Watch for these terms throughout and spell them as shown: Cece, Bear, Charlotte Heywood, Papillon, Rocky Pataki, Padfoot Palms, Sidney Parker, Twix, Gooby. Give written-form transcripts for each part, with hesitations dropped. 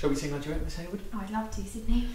Shall we sing our duet, Miss Heywood? Oh, I'd love to, Sidney.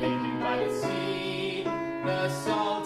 Living by the sea, the song.